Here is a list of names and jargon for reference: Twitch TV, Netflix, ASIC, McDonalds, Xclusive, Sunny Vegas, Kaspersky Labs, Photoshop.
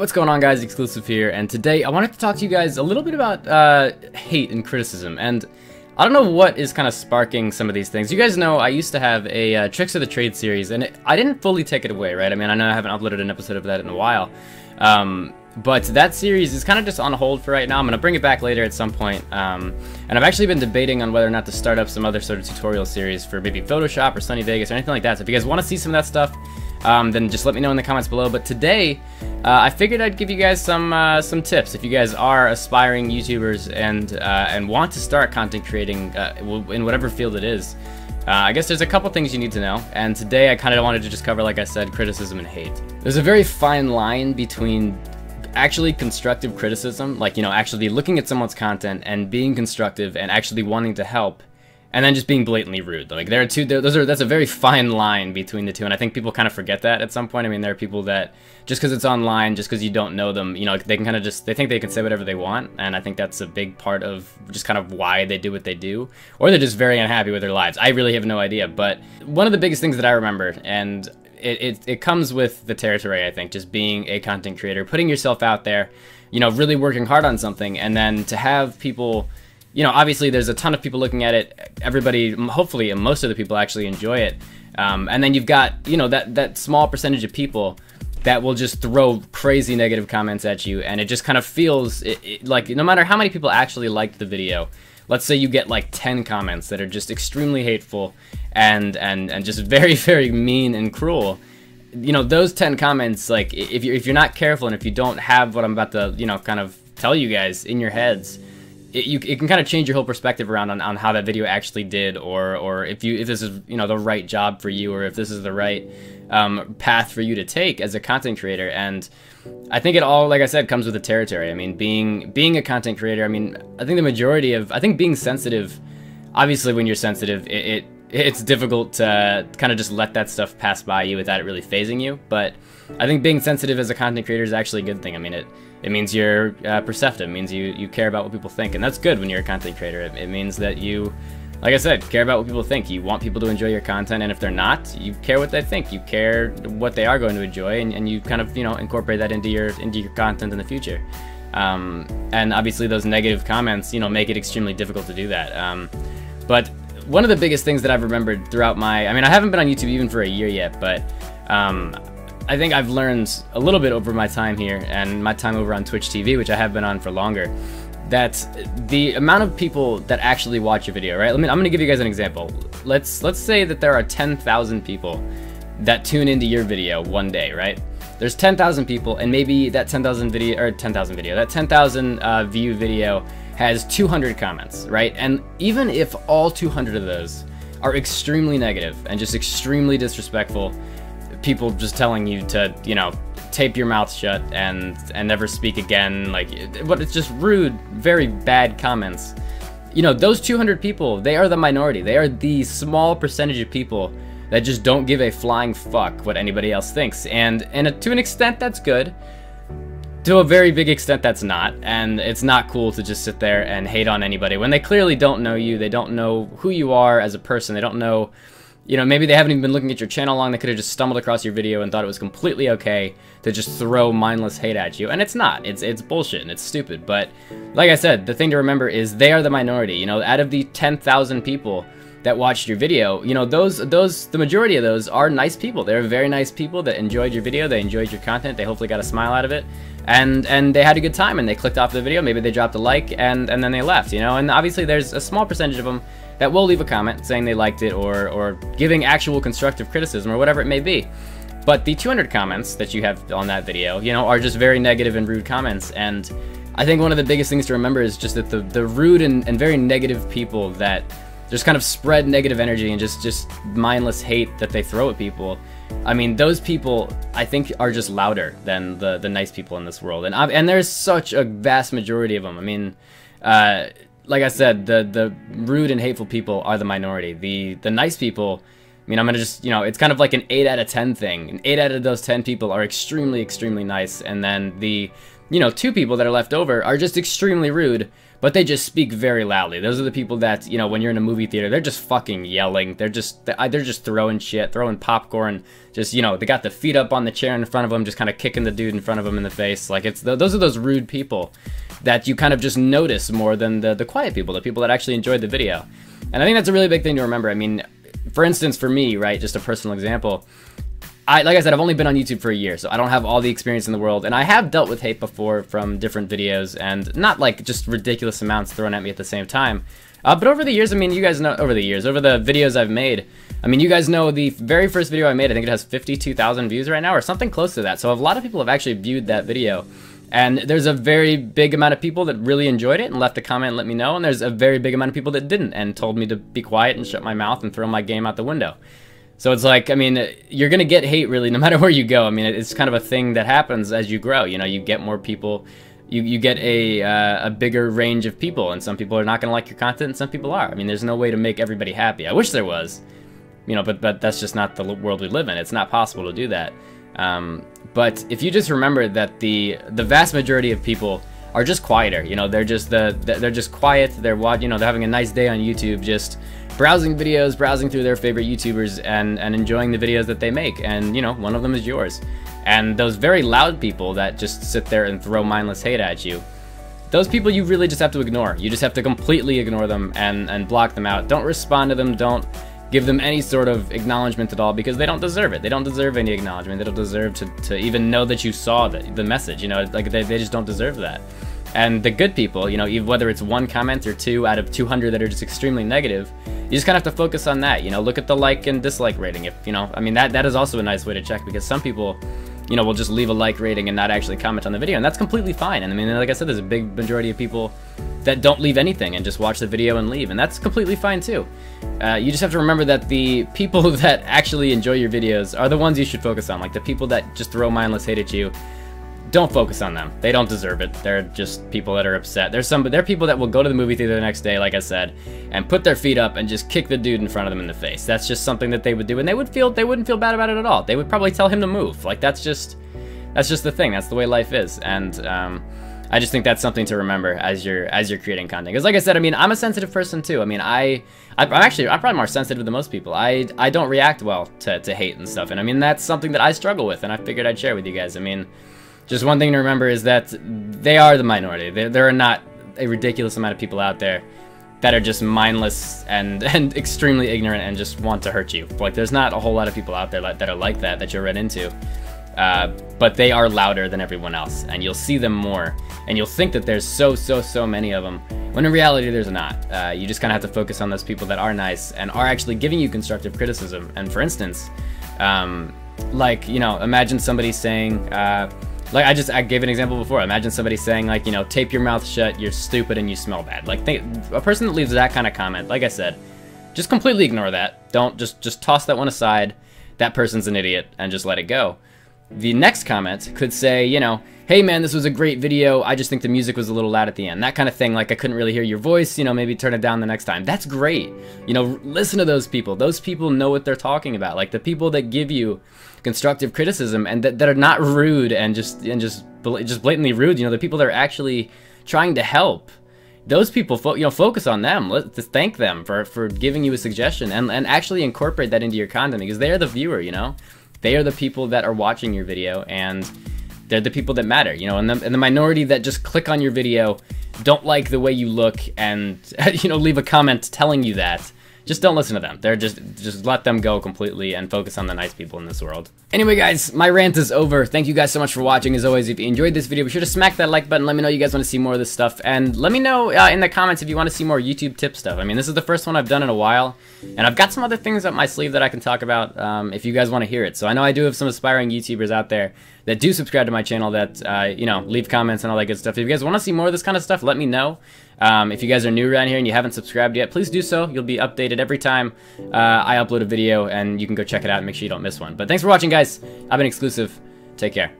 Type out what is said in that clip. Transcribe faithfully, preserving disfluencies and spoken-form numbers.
what's going on, guys? Xclusive here, and today I wanted to talk to you guys a little bit about uh, hate and criticism, and I don't know what is kind of sparking some of these things. You guys know I used to have a uh, Tricks of the Trade series, and it, I didn't fully take it away, right? I mean, I know I haven't uploaded an episode of that in a while, um, but that series is kind of just on hold for right now. I'm going to bring it back later at some point, um, and I've actually been debating on whether or not to start up some other sort of tutorial series for maybe Photoshop or Sunny Vegas or anything like that, so if you guys want to see some of that stuff, Um, then just let me know in the comments below. But today, uh, I figured I'd give you guys some uh, some tips if you guys are aspiring YouTubers and uh, and want to start content creating uh, in whatever field it is. Uh, I guess there's a couple things you need to know, and today I kind of wanted to just cover, like I said, criticism and hate. There's a very fine line between actually constructive criticism, like, you know, actually looking at someone's content and being constructive and actually wanting to help, and then just being blatantly rude. Like, there are two, those are, that's a very fine line between the two, and I think people kind of forget that at some point. I mean, there are people that, just because it's online, just because you don't know them, you know, they can kind of just, they think they can say whatever they want, and I think that's a big part of just kind of why they do what they do, or they're just very unhappy with their lives. I really have no idea, but one of the biggest things that I remember, and it, it, it comes with the territory, I think, just being a content creator, putting yourself out there, you know, really working hard on something, and then to have people, you know, obviously there's a ton of people looking at it. Everybody, hopefully, and most of the people actually enjoy it. Um, and then you've got, you know, that, that small percentage of people that will just throw crazy negative comments at you. And it just kind of feels it, it, like, no matter how many people actually liked the video, let's say you get like ten comments that are just extremely hateful and, and, and just very, very mean and cruel. You know, those ten comments, like, if you're, if you're not careful and if you don't have what I'm about to, you know, kind of tell you guys in your heads, It, you, it can kind of change your whole perspective around on, on how that video actually did, or or if you if this is, you know, the right job for you, or if this is the right um, path for you to take as a content creator. And I think it all, like I said, comes with the territory. I mean, being being a content creator, I mean, I think the majority of I think being sensitive, obviously when you're sensitive, it, it it's difficult to kind of just let that stuff pass by you without it really phasing you. But I think being sensitive as a content creator is actually a good thing. I mean, it it means you're uh, perceptive. It means you, you care about what people think, and that's good when you're a content creator. It, it means that you, like I said, care about what people think. You want people to enjoy your content, and if they're not, you care what they think. You care what they are going to enjoy, and, and you kind of, you know, incorporate that into your, into your content in the future. Um, and obviously those negative comments, you know, make it extremely difficult to do that. Um, but one of the biggest things that I've remembered throughout my, I mean, I haven't been on YouTube even for a year yet, but um, I think I've learned a little bit over my time here and my time over on Twitch T V, which I have been on for longer, that the amount of people that actually watch a video, right? Let me, I'm going to give you guys an example. Let's, let's say that there are ten thousand people that tune into your video one day, right? There's ten thousand people, and maybe that ten thousand video, or ten thousand video, that ten thousand uh, view video has two hundred comments, right? And even if all two hundred of those are extremely negative and just extremely disrespectful, people just telling you to, you know, tape your mouth shut and and never speak again, like, but it's just rude, very bad comments. You know, those two hundred people, they are the minority. They are the small percentage of people that just don't give a flying fuck what anybody else thinks. And, and a, to an extent, that's good. To a very big extent, that's not. And it's not cool to just sit there and hate on anybody when they clearly don't know you. They don't know who you are as a person. They don't know, you know, maybe they haven't even been looking at your channel long. They could have just stumbled across your video and thought it was completely okay to just throw mindless hate at you. And it's not. It's it's bullshit and it's stupid. But like I said, the thing to remember is they are the minority. You know, out of the ten thousand people that watched your video, you know, those, those, the majority of those are nice people. They're very nice people that enjoyed your video, they enjoyed your content, they hopefully got a smile out of it, and, and they had a good time, and they clicked off the video, maybe they dropped a like, and, and then they left, you know, and obviously there's a small percentage of them that will leave a comment saying they liked it, or, or giving actual constructive criticism, or whatever it may be. But the two hundred comments that you have on that video, you know, are just very negative and rude comments, and I think one of the biggest things to remember is just that the, the rude and, and very negative people that just kind of spread negative energy and just, just mindless hate that they throw at people. I mean, those people, I think, are just louder than the, the nice people in this world. And I've, and there's such a vast majority of them. I mean, uh, like I said, the, the rude and hateful people are the minority. The, the nice people, I mean, I'm gonna just, you know, it's kind of like an eight out of ten thing. An eight out of those ten people are extremely, extremely nice. And then the you know, two people that are left over are just extremely rude, but they just speak very loudly. Those are the people that, you know, when you're in a movie theater, they're just fucking yelling. They're just, they're just throwing shit, throwing popcorn. Just, you know, they got the feet up on the chair in front of them, just kind of kicking the dude in front of them in the face. Like, it's, those are those rude people that you kind of just notice more than the, the quiet people, the people that actually enjoyed the video. And I think that's a really big thing to remember. I mean, for instance, for me, right, just a personal example, I, like I said, I've only been on YouTube for a year, so I don't have all the experience in the world, and I have dealt with hate before from different videos, and not like just ridiculous amounts thrown at me at the same time. Uh, but over the years, I mean, you guys know, over the years, over the videos I've made, I mean, you guys know the very first video I made, I think it has fifty-two thousand views right now, or something close to that, so a lot of people have actually viewed that video. And there's a very big amount of people that really enjoyed it and left a comment and let me know, and there's a very big amount of people that didn't and told me to be quiet and shut my mouth and throw my game out the window. So it's like, I mean, you're gonna get hate really no matter where you go. I mean, it's kind of a thing that happens as you grow. You know, you get more people, you, you get a, uh, a bigger range of people, and some people are not gonna like your content and some people are. I mean, there's no way to make everybody happy. I wish there was, you know, but, but that's just not the world we live in. It's not possible to do that. Um, but if you just remember that the the vast majority of people are just quieter, you know, they're just the they're just quiet. They're you know they're having a nice day on YouTube, just browsing videos, browsing through their favorite YouTubers, and and enjoying the videos that they make. And you know, one of them is yours. And those very loud people that just sit there and throw mindless hate at you, those people you really just have to ignore. You just have to completely ignore them and and block them out. Don't respond to them. Don't give them any sort of acknowledgement at all, because they don't deserve it. They don't deserve any acknowledgement. They don't deserve to, to even know that you saw the, the message, you know, like they, they just don't deserve that. And the good people, you know, even whether it's one comment or two out of two hundred that are just extremely negative, you just kind of have to focus on that, you know, look at the like and dislike rating. If, you know, I mean, that, that is also a nice way to check, because some people, you know, will just leave a like rating and not actually comment on the video, and that's completely fine. And I mean, like I said, there's a big majority of people that don't leave anything and just watch the video and leave, and that's completely fine too. Uh, you just have to remember that the people that actually enjoy your videos are the ones you should focus on. Like the people that just throw mindless hate at you, don't focus on them. They don't deserve it. They're just people that are upset. There's some, but they're people that will go to the movie theater the next day, like I said, and put their feet up and just kick the dude in front of them in the face. That's just something that they would do, and they would feel, they wouldn't feel bad about it at all. They would probably tell him to move. Like that's just, that's just the thing. That's the way life is. And um, I just think that's something to remember as you're as you're creating content. Because like I said, I mean, I'm a sensitive person too. I mean, I, I I'm actually I'm probably more sensitive than most people. I I don't react well to to hate and stuff. And I mean, that's something that I struggle with. And I figured I'd share with you guys. I mean, just one thing to remember is that they are the minority. There, there are not a ridiculous amount of people out there that are just mindless and and extremely ignorant and just want to hurt you. Like there's not a whole lot of people out there that, that are like that that you'll run into. Uh, but they are louder than everyone else, and you'll see them more, and you'll think that there's so, so, so many of them, when in reality there's not. Uh, you just kind of have to focus on those people that are nice and are actually giving you constructive criticism. And for instance, um, like, you know, imagine somebody saying, uh, like I just I gave an example before, imagine somebody saying like, you know, tape your mouth shut, you're stupid and you smell bad. Like they, a person that leaves that kind of comment, like I said, just completely ignore that. Don't, just, just toss that one aside. That person's an idiot, and just let it go. The next comment could say, you know, hey man, this was a great video, I just think the music was a little loud at the end. That kind of thing, like I couldn't really hear your voice, you know, maybe turn it down the next time. That's great. You know, listen to those people. Those people know what they're talking about. Like the people that give you constructive criticism and that, that are not rude and just and just just blatantly rude, you know, the people that are actually trying to help. Those people, fo you know, focus on them. Let's thank them for, for giving you a suggestion and, and actually incorporate that into your content, because they're the viewer, you know? They are the people that are watching your video, and they're the people that matter, you know, and the, and the minority that just click on your video, don't like the way you look, and, you know, leave a comment telling you that. Just don't listen to them. They're just, just let them go completely and focus on the nice people in this world. Anyway, guys, my rant is over. Thank you guys so much for watching. As always, if you enjoyed this video, be sure to smack that like button. Let me know you guys want to see more of this stuff. And let me know uh, in the comments if you want to see more YouTube tip stuff. I mean, this is the first one I've done in a while. And I've got some other things up my sleeve that I can talk about um, if you guys want to hear it. So I know I do have some aspiring YouTubers out there that do subscribe to my channel that, uh, you know, leave comments and all that good stuff. If you guys want to see more of this kind of stuff, let me know. Um, if you guys are new around here and you haven't subscribed yet, please do so. You'll be updated every time uh, I upload a video, and you can go check it out and make sure you don't miss one. But thanks for watching, guys. I've been Xclusive. Take care.